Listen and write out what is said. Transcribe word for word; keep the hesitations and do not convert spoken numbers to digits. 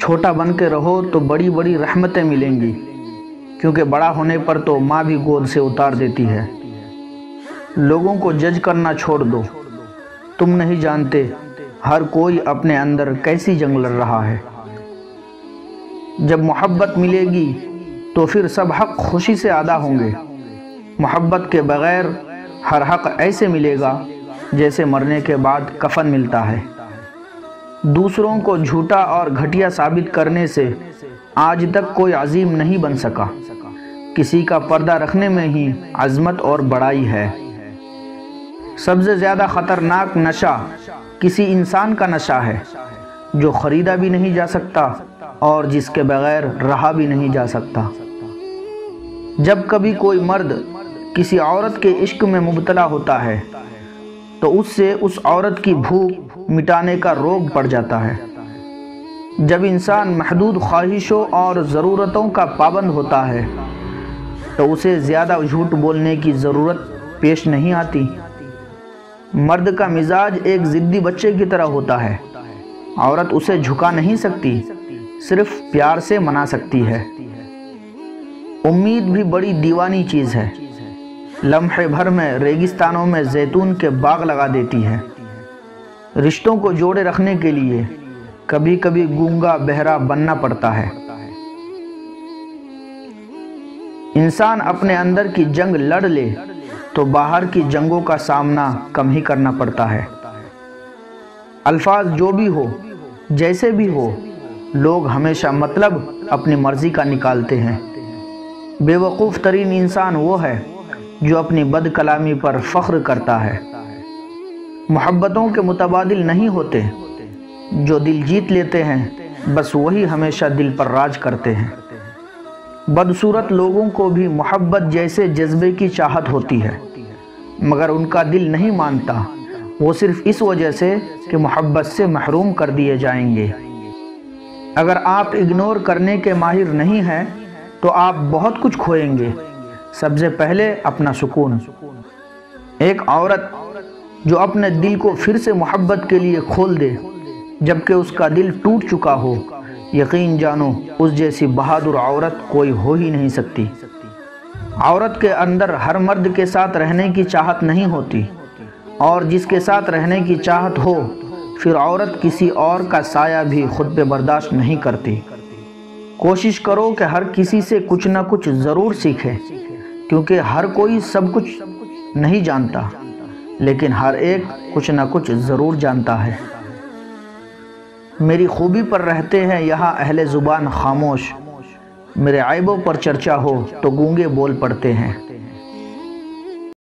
छोटा बन के रहो तो बड़ी बड़ी रहमतें मिलेंगी, क्योंकि बड़ा होने पर तो माँ भी गोद से उतार देती है। लोगों को जज करना छोड़ दो, तुम नहीं जानते हर कोई अपने अंदर कैसी जंग लड़ रहा है। जब मोहब्बत मिलेगी तो फिर सब हक़ खुशी से अदा होंगे। मोहब्बत के बग़ैर हर हक़ ऐसे मिलेगा जैसे मरने के बाद कफन मिलता है। दूसरों को झूठा और घटिया साबित करने से आज तक कोई अजीम नहीं बन सका। किसी का पर्दा रखने में ही अजमत और बड़ाई है। सबसे ज़्यादा ख़तरनाक नशा किसी इंसान का नशा है, जो ख़रीदा भी नहीं जा सकता और जिसके बग़ैर रहा भी नहीं जा सकता। जब कभी कोई मर्द किसी औरत के इश्क में मुबतला होता है तो उससे उस औरत की भूख मिटाने का रोग पड़ जाता है। जब इंसान महदूद ख्वाहिशों और ज़रूरतों का पाबंद होता है तो उसे ज़्यादा झूठ बोलने की ज़रूरत पेश नहीं आती। मर्द का मिजाज एक ज़िद्दी बच्चे की तरह होता है। औरत उसे झुका नहीं सकती, सिर्फ प्यार से मना सकती है। उम्मीद भी बड़ी दीवानी चीज़ है। लम्हे भर में रेगिस्तानों में जैतून के बाग लगा देती है। रिश्तों को जोड़े रखने के लिए कभी कभी गूंगा बहरा बनना पड़ता है। इंसान अपने अंदर की जंग लड़ ले तो बाहर की जंगों का सामना कम ही करना पड़ता है। अल्फाज जो भी हो, जैसे भी हो, लोग हमेशा मतलब अपनी मर्जी का निकालते हैं। बेवकूफ़ तरीन इंसान वो है जो अपनी बदकलामी पर फ़ख्र करता है। मोहब्बतों के मुतबादिल नहीं होते, जो दिल जीत लेते हैं बस वही हमेशा दिल पर राज करते हैं। बदसूरत लोगों को भी मोहब्बत जैसे जज्बे की चाहत होती है, मगर उनका दिल नहीं मानता। वो सिर्फ़ इस वजह से कि मोहब्बत से महरूम कर दिए जाएंगे। अगर आप इग्नोर करने के माहिर नहीं हैं तो आप बहुत कुछ खोएंगे, सबसे पहले अपना सुकून। एक औरत जो अपने दिल को फिर से मोहब्बत के लिए खोल दे जबकि उसका दिल टूट चुका हो, यकीन जानो उस जैसी बहादुर औरत कोई हो ही नहीं सकती। औरत के अंदर हर मर्द के साथ रहने की चाहत नहीं होती, और जिसके साथ रहने की चाहत हो फिर औरत किसी और का साया भी खुद पे बर्दाश्त नहीं करती। कोशिश करो कि हर किसी से कुछ ना कुछ ज़रूर सीखे, क्योंकि हर कोई सब कुछ नहीं जानता, लेकिन हर एक कुछ ना कुछ ज़रूर जानता है। मेरी खूबी पर रहते हैं यहाँ अहले ज़ुबान खामोश, मेरे आइबों पर चर्चा हो तो गूंगे बोल पड़ते हैं।